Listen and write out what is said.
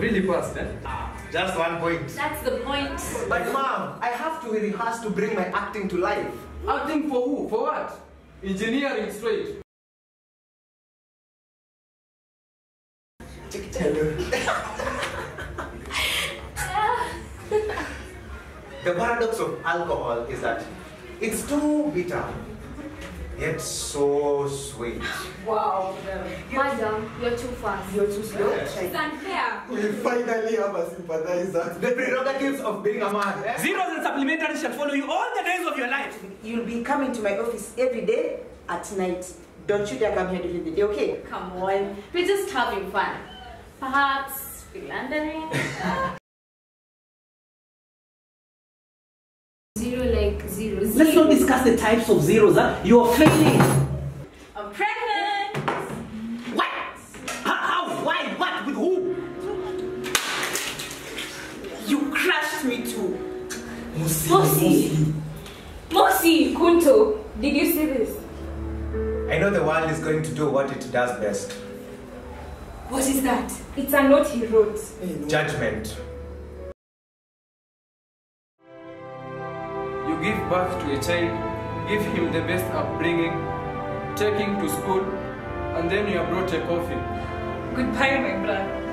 really fast, eh? Just 1 point. That's the point. But mom, I have to rehearse to bring my acting to life. Acting for who? For what? Engineering straight. The paradox of alcohol is that it's too bitter, yet so sweet. Wow. Madam, you're too fast. You're too slow. It's unfair. We finally have a sympathizer. The prerogatives of being a man. Eh? Zeros and supplementaries shall follow you all the days of your life. You'll be coming to my office every day at night. Don't you dare come here during the day, okay? Come on. We're just having fun. Perhaps philandering. Zero like zero. Let's not discuss the types of zeros, huh? You're failing. I'm pregnant. What? How? Why? What? With who? You crashed me too. Mosi. Mosi Kunto. Did you see this? I know the world is going to do what it does best. What is that? It's a note he wrote. Judgment. You give birth to a child, give him the best upbringing, take him to school, and then you are brought a coffin. Goodbye, my brother.